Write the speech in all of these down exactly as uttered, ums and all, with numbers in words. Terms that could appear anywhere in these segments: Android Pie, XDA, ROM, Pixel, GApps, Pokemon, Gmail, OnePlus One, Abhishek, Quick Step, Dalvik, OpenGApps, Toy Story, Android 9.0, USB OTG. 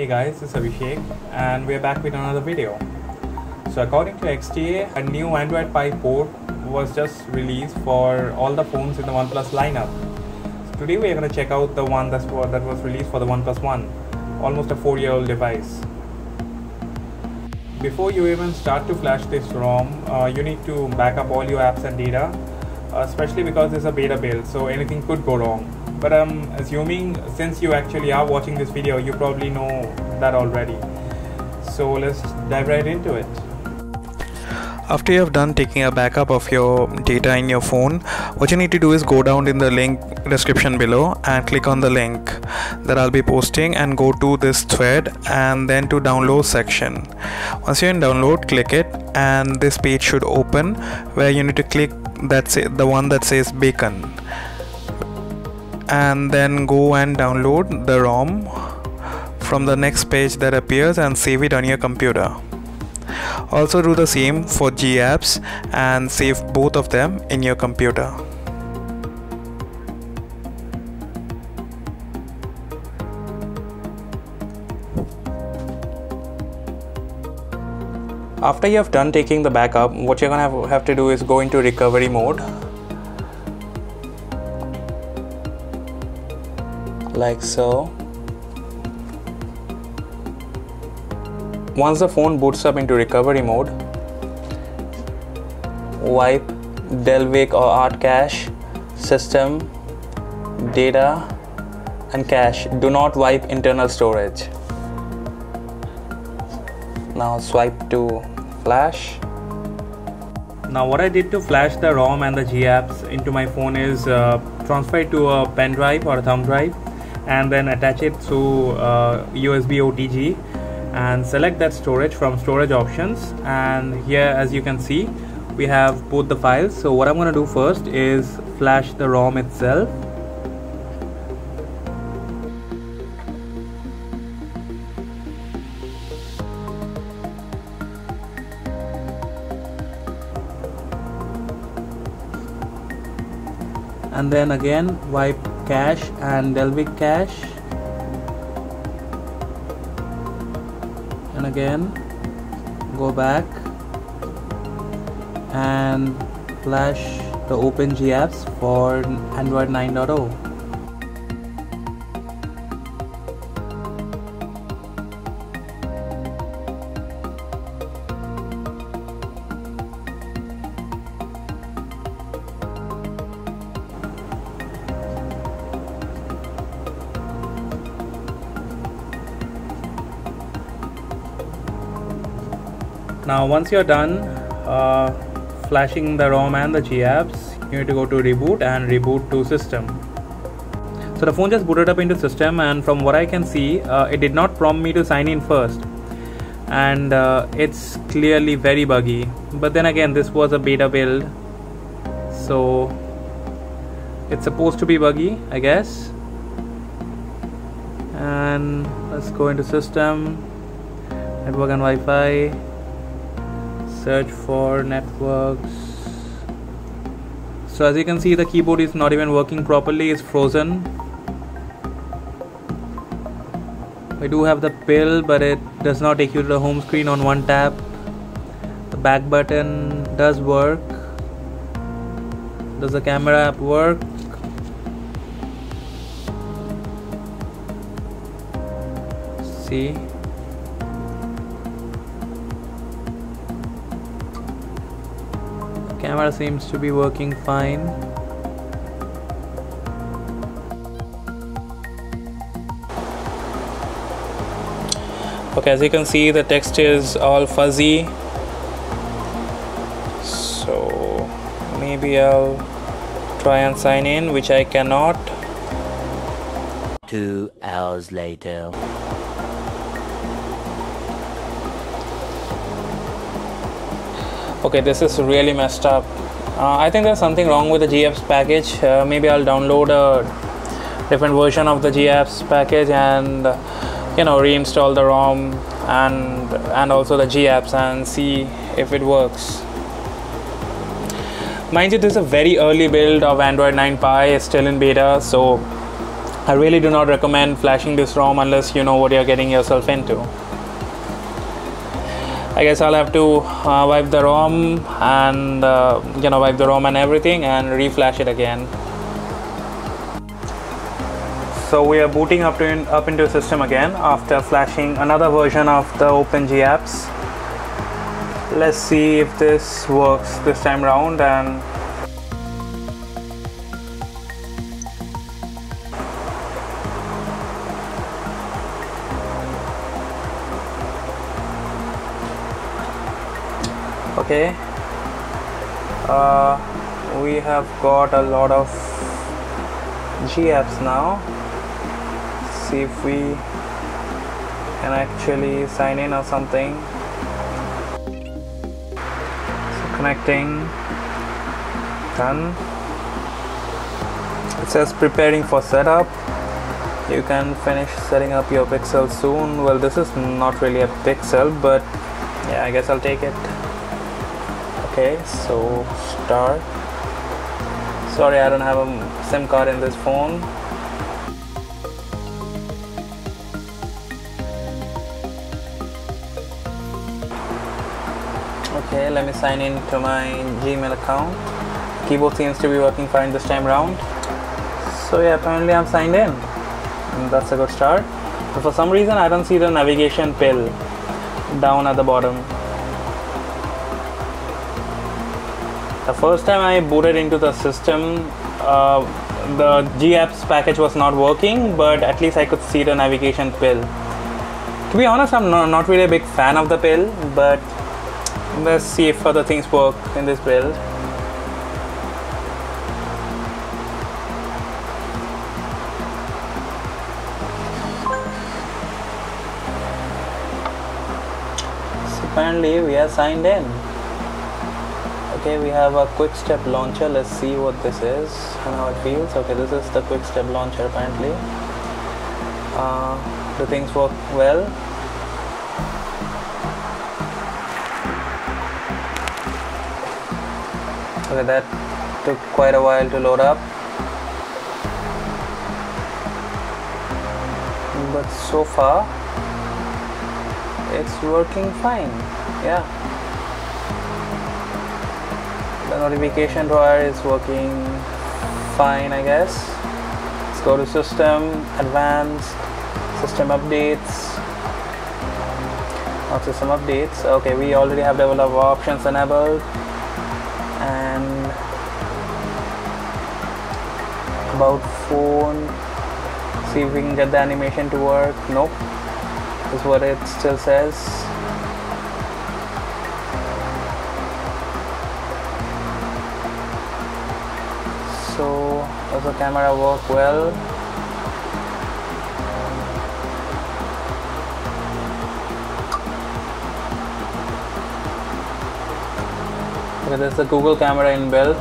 Hey guys, it's Abhishek and we're back with another video. So according to X D A, a new Android Pie port was just released for all the phones in the OnePlus lineup. So today we're going to check out the one that's for, that was released for the OnePlus One, almost a four year old device. Before you even start to flash this ROM, uh, you need to back up all your apps and data, especially because it's a beta build, so anything could go wrong. But I'm assuming, since you actually are watching this video, you probably know that already. So let's dive right into it. After you have done taking a backup of your data in your phone, what you need to do is go down in the link description below and click on the link that I'll be posting and go to this thread and then to download section. Once you're in download, click it and this page should open where you need to click that's it, the one that says Bacon. And then go and download the ROM from the next page that appears and save it on your computer. Also do the same for GApps and save both of them in your computer. After you have done taking the backup, what you're gonna have to do is go into recovery mode, like so. Once the phone boots up into recovery mode, wipe Dalvik or hard cache, system, data and cache. Do not wipe internal storage. Now swipe to flash. Now what I did to flash the ROM and the GApps into my phone is uh, transfer it to a pen drive or a thumb drive, and then attach it through uh, U S B O T G and select that storage from storage options. And here, as you can see, we have both the files. So what I'm going to do first is flash the ROM itself. And then again wipe cache and Dalvik cache, and again go back and flash the OpenGApps for Android nine point oh. Now once you're done uh, flashing the ROM and the GApps, you need to go to reboot and reboot to system. So the phone just booted up into system, and from what I can see, uh, it did not prompt me to sign in first, and uh, it's clearly very buggy. But then again, this was a beta build, so it's supposed to be buggy, I guess. And let's go into system, network and Wi-Fi. Search for networks. So as you can see, the keyboard is not even working properly, it's frozen. We do have the pill, but it does not take you to the home screen on one tap. The back button does work. Does the camera app work? Let's see. Camera seems to be working fine. Okay, as you can see, the text is all fuzzy. So maybe I'll try and sign in, which I cannot. Two hours later. Okay, this is really messed up. Uh, I think there's something wrong with the GApps package. Uh, maybe I'll download a different version of the GApps package and you know reinstall the ROM and and also the GApps and see if it works. Mind you, this is a very early build of Android nine Pie. It's still in beta, so I really do not recommend flashing this ROM unless you know what you're getting yourself into. I guess I'll have to uh, wipe the ROM and uh, you know wipe the ROM and everything and reflash it again. So we are booting up, in, up into the system again after flashing another version of the OpenGApps. Let's see if this works this time round. And okay, uh, we have got a lot of GApps now. Let's see if we can actually sign in or something. Connecting, done. It says preparing for setup. You can finish setting up your Pixel soon. Well, this is not really a Pixel, but yeah, I guess I'll take it. Okay, so start. Sorry, I don't have a SIM card in this phone. Okay, let me sign in to my Gmail account. Keyboard seems to be working fine this time round. So yeah, apparently I'm signed in. And that's a good start. But for some reason I don't see the navigation pill down at the bottom. The first time I booted into the system, uh, the GApps package was not working, but at least I could see the navigation pill. To be honest, I'm no, not really a big fan of the pill, but let's see if other things work in this build. So apparently we are signed in. Okay, we have a Quick Step launcher. Let's see what this is and how it feels. Okay, this is the Quick Step launcher apparently. Uh, the things work well. Okay, that took quite a while to load up, but so far it's working fine. Yeah, the notification drawer is working fine, I guess. Let's go to system, advanced, system updates, not system updates. Okay, we already have developer options enabled. And about phone, see if we can get the animation to work. Nope, is what it still says. So does the camera work well? Okay, there's the Google camera inbuilt.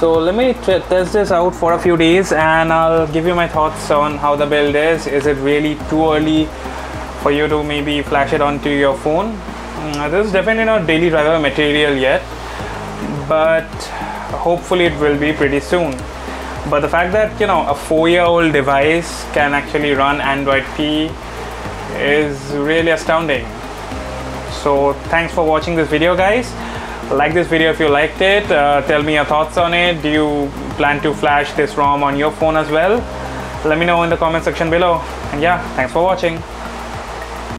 So let me test this out for a few days and I'll give you my thoughts on how the build is. Is it really too early for you to maybe flash it onto your phone? Mm, this is definitely not daily driver material yet, but hopefully it will be pretty soon. But the fact that you know a four-year-old device can actually run Android Pie is really astounding. So thanks for watching this video, guys. Like this video if you liked it. Uh, tell me your thoughts on it. Do you plan to flash this ROM on your phone as well? Let me know in the comment section below. And yeah, thanks for watching.